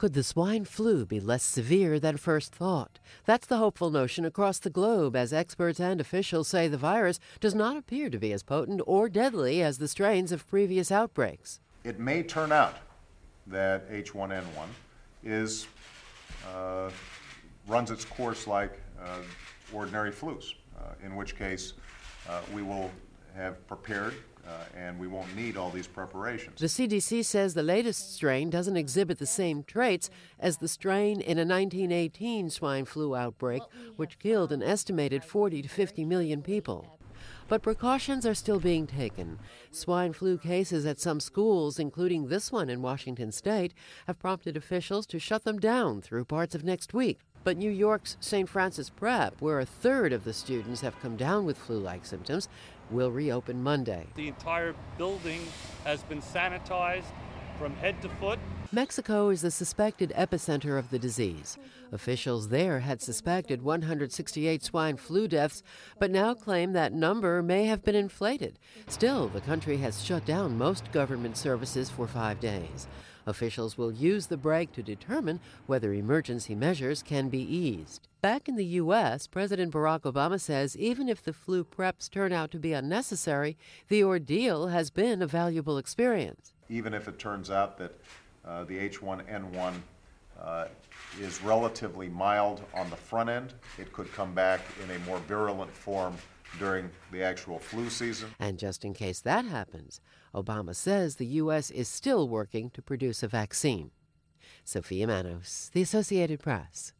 Could the swine flu be less severe than first thought? That's the hopeful notion across the globe, as experts and officials say the virus does not appear to be as potent or deadly as the strains of previous outbreaks. It may turn out that H1N1 is, runs its course like ordinary flus, in which case we will have prepared and we won't need all these preparations. The CDC says the latest strain doesn't exhibit the same traits as the strain in a 1918 swine flu outbreak, which killed an estimated 40 to 50 million people. But precautions are still being taken. Swine flu cases at some schools, including this one in Washington State, have prompted officials to shut them down through parts of next week. But New York's St. Francis Prep, where a third of the students have come down with flu-like symptoms, will reopen Monday. The entire building has been sanitized from head to foot. Mexico is the suspected epicenter of the disease. Officials there had suspected 168 swine flu deaths, but now claim that number may have been inflated. Still, the country has shut down most government services for 5 days. Officials will use the break to determine whether emergency measures can be eased. Back in the U.S., President Barack Obama says even if the flu preps turn out to be unnecessary, the ordeal has been a valuable experience. Even if it turns out that the H1N1 is relatively mild on the front end, it could come back in a more virulent form during the actual flu season. And just in case that happens, Obama says the U.S. is still working to produce a vaccine. Sofia Manos, The Associated Press.